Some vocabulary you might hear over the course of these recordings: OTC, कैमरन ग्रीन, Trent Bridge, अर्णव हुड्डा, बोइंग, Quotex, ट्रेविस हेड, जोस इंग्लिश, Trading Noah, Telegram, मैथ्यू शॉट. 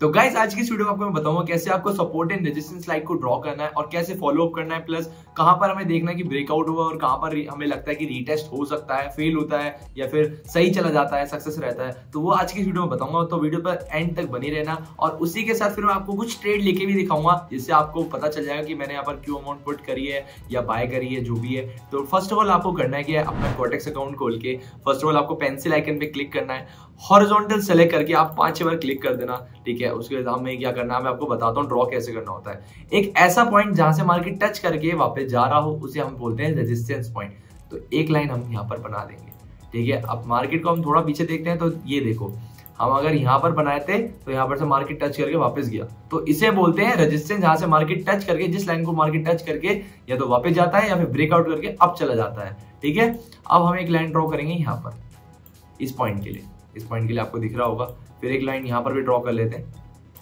तो गाइस आज की इस वीडियो में आपको मैं बताऊंगा कैसे आपको सपोर्ट एंड रेजिस्टेंस लाइन को ड्रॉ करना है और कैसे फॉलो अप करना है, प्लस कहां पर हमें देखना है कि ब्रेकआउट हुआ और कहां पर हमें लगता है कि रीटेस्ट हो सकता है, फेल होता है या फिर सही चला जाता है, सक्सेस रहता है। तो वो आज की वीडियो में बताऊंगा, तो वीडियो पर एंड तक बने रहना और उसी के साथ फिर मैं आपको कुछ ट्रेड लेके भी दिखाऊंगा जिससे आपको पता चल जाएगा कि मैंने यहाँ पर क्यों अमाउंट पुट करी है या बाय करी है, जो भी है। तो फर्स्ट ऑफ ऑल आपको करना है कि अपना QUOTEX अकाउंट खोल के फर्स्ट ऑफ ऑल आपको पेंसिल आइकन पे क्लिक करना है, हॉरिजॉन्टल सेलेक्ट करके आप 5-6 बार क्लिक कर देना, ठीक है। उसके बाद में क्या करना है मैं आपको बताता हूँ ड्रॉ कैसे करना होता है। एक ऐसा पॉइंट जहां से मार्केट टच करके वापस जा रहा हो उसे हम बोलते हैं रेजिस्टेंस पॉइंट। तो एक लाइन हम यहाँ पर बना देंगे, ठीक है। अब मार्केट को हम थोड़ा पीछे देखते हैं, तो ये देखो हम अगर यहाँ पर बनाए थे तो यहाँ पर से मार्केट टच करके वापस गया, तो इसे बोलते हैं रेजिस्टेंस। जहां से मार्केट टच करके, जिस लाइन को मार्केट टच करके या तो वापस जाता है या फिर ब्रेकआउट करके अप चला जाता है, ठीक है। अब हम एक लाइन ड्रॉ करेंगे यहाँ पर इस पॉइंट के लिए, इस पॉइंट के लिए आपको दिख रहा होगा। फिर एक लाइन यहाँ पर भी ड्रॉ कर लेते हैं,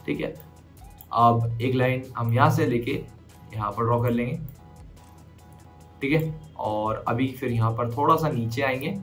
ठीक है। अब एक लाइन हम यहाँ से लेके यहाँ पर ड्रॉ कर लेंगे, ठीक है। और अभी फिर यहाँ पर थोड़ा सा नीचे आएंगे,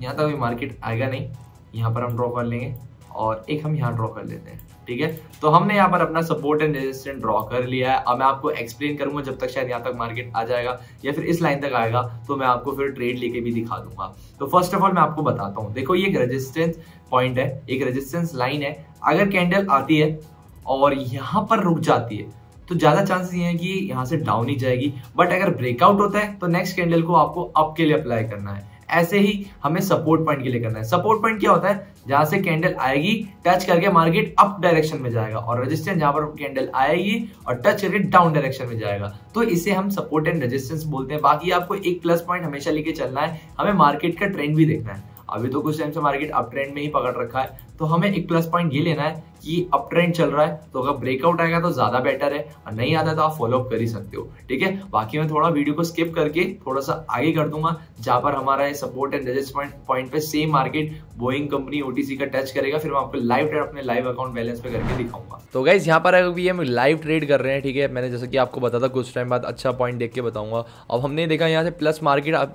यहाँ तक अभी मार्केट आएगा नहीं, यहाँ पर हम ड्रॉ कर लेंगे और एक हम यहाँ ड्रॉ कर लेते हैं, ठीक है। तो हमने यहाँ पर अपना सपोर्ट एंड रेजिस्टेंस ड्रॉ कर लिया है। अब मैं आपको एक्सप्लेन करूंगा जब तक शायद यहाँ तक मार्केट आ जाएगा या फिर इस लाइन तक आएगा तो मैं आपको फिर ट्रेड लेके भी दिखा दूंगा। तो फर्स्ट ऑफ ऑल मैं आपको बताता हूँ, देखो ये एक रेजिस्टेंस पॉइंट है, एक रेजिस्टेंस लाइन है। अगर कैंडल आती है और यहाँ पर रुक जाती है तो ज्यादा चांसेस ये है कि यहाँ से डाउन ही जाएगी, बट अगर ब्रेकआउट होता है तो नेक्स्ट कैंडल को आपको अप के लिए अप्लाई करना है। ऐसे ही हमें सपोर्ट पॉइंट के लिए करना है। सपोर्ट पॉइंट क्या होता है, जहां से कैंडल आएगी टच करके मार्केट अप डायरेक्शन में जाएगा, और रेजिस्टेंस जहां पर कैंडल आएगी और टच करके डाउन डायरेक्शन में जाएगा, तो इसे हम सपोर्ट एंड रेजिस्टेंस बोलते हैं। बाकी आपको एक प्लस पॉइंट हमेशा लेके चलना है, हमें मार्केट का ट्रेंड भी देखना है। अभी तो कुछ टाइम से मार्केट अप ट्रेंड में ही पकड़ रखा है, तो हमें एक प्लस पॉइंट ये लेना है कि अप ट्रेंड चल रहा है, तो अगर ब्रेकआउट आएगा तो ज्यादा बेटर है और नहीं आता तो आप फॉलोअप कर ही सकते हो, ठीक है। बाकी मैं थोड़ा वीडियो को स्किप करके थोड़ा सा आगे कर दूंगा जहां पर हमारा सपोर्ट एंड रेजिस्टेंस पॉइंट पे same market बोइंग company OTC का टच करेगा, फिर मैं आपको लाइव ट्रेड अपने लाइव अकाउंट बैलेंस पे करके दिखाऊंगा। तो गाइस यहाँ पर अभी हम लाइव ट्रेड कर रहे हैं, ठीक है। मैंने जैसे कि आपको बताया था कुछ टाइम बाद अच्छा पॉइंट देख के बताऊंगा। अब हमने देखा यहाँ से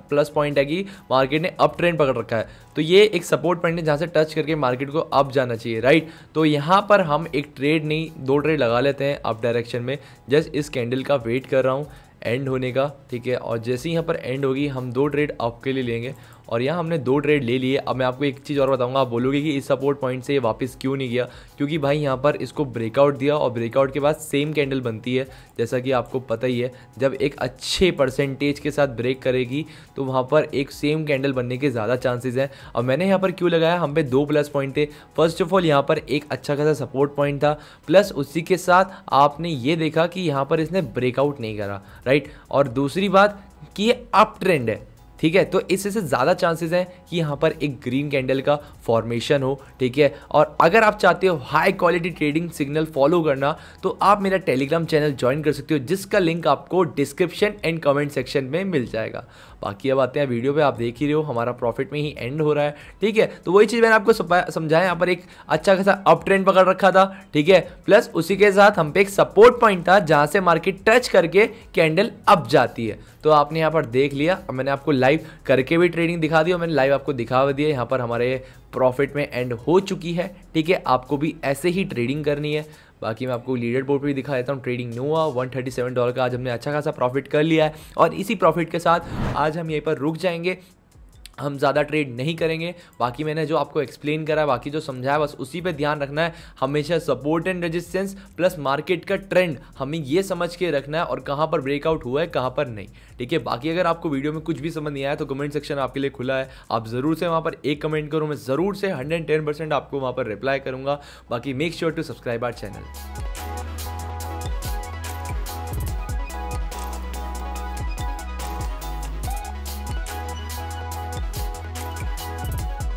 प्लस पॉइंट है कि मार्केट ने अप ट्रेंड पकड़ रखा है, तो ये एक सपोर्ट पॉइंट है जहाँ से टच करके मार्केट को अप जाना चाहिए, राइट। तो यहाँ पर हम एक ट्रेड नहीं 2 ट्रेड लगा लेते हैं अप डायरेक्शन में। जस्ट इस कैंडल का वेट कर रहा हूँ एंड होने का, ठीक है। और जैसे ही यहाँ पर एंड होगी हम 2 ट्रेड अप के लिए लेंगे, और यहाँ हमने 2 ट्रेड ले लिए। अब मैं आपको एक चीज़ और बताऊंगा, आप बोलोगे कि इस सपोर्ट पॉइंट से ये वापस क्यों नहीं गया, क्योंकि भाई यहाँ पर इसको ब्रेकआउट दिया और ब्रेकआउट के बाद सेम कैंडल बनती है। जैसा कि आपको पता ही है, जब एक अच्छे परसेंटेज के साथ ब्रेक करेगी तो वहाँ पर एक सेम कैंडल बनने के ज़्यादा चांसेस हैं। और मैंने यहाँ पर क्यों लगाया, हम पे 2 प्लस पॉइंट थे। फर्स्ट ऑफ ऑल यहाँ पर एक अच्छा खासा सपोर्ट पॉइंट था, प्लस उसी के साथ आपने ये देखा कि यहाँ पर इसने ब्रेकआउट नहीं करा, राइट। और दूसरी बात कि ये अप ट्रेंड है, ठीक है। तो इससे ज़्यादा चांसेस हैं कि यहाँ पर एक ग्रीन कैंडल का फॉर्मेशन हो, ठीक है। और अगर आप चाहते हो high quality trading signal follow करना, तो आप मेरा टेलीग्राम चैनल ज्वाइन कर सकते हो, जिसका लिंक आपको डिस्क्रिप्शन एंड कमेंट सेक्शन में मिल जाएगा। बाकी अब आते हैं वीडियो पे, आप देख ही रहे हो हमारा प्रॉफिट में ही एंड हो रहा है, ठीक है। तो वही चीज़ मैंने आपको समझाया, यहाँ पर एक अच्छा खासा अप ट्रेंड पकड़ रखा था, ठीक है। प्लस उसी के साथ हम पे एक सपोर्ट पॉइंट था जहाँ से मार्केट टच करके कैंडल अप जाती है, तो आपने यहाँ पर देख लिया। अब मैंने आपको लाइव करके भी ट्रेडिंग दिखा दी और मैंने लाइव आपको दिखा दिया। यहाँ पर हमारे प्रॉफिट में एंड हो चुकी है, ठीक है। आपको भी ऐसे ही ट्रेडिंग करनी है। बाकी मैं आपको लीडर बोर्ड पर भी दिखा देता हूँ। ट्रेडिंग नोवा $137 का आज हमने अच्छा खासा प्रॉफिट कर लिया है, और इसी प्रॉफिट के साथ आज हम यहीं पर रुक जाएंगे, हम ज़्यादा ट्रेड नहीं करेंगे। बाकी मैंने जो आपको एक्सप्लेन करा, बाकी जो समझाया, बस उसी पे ध्यान रखना है। हमेशा support and resistance plus market का ट्रेंड हमें ये समझ के रखना है, और कहाँ पर ब्रेकआउट हुआ है कहाँ पर नहीं, ठीक है। बाकी अगर आपको वीडियो में कुछ भी समझ नहीं आया तो कमेंट सेक्शन आपके लिए खुला है, आप ज़रूर से वहाँ पर एक कमेंट करो, मैं ज़रूर से 110% आपको वहाँ पर रिप्लाई करूँगा। बाकी make sure to subscribe our channel.